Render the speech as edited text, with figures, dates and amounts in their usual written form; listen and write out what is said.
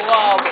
Wow.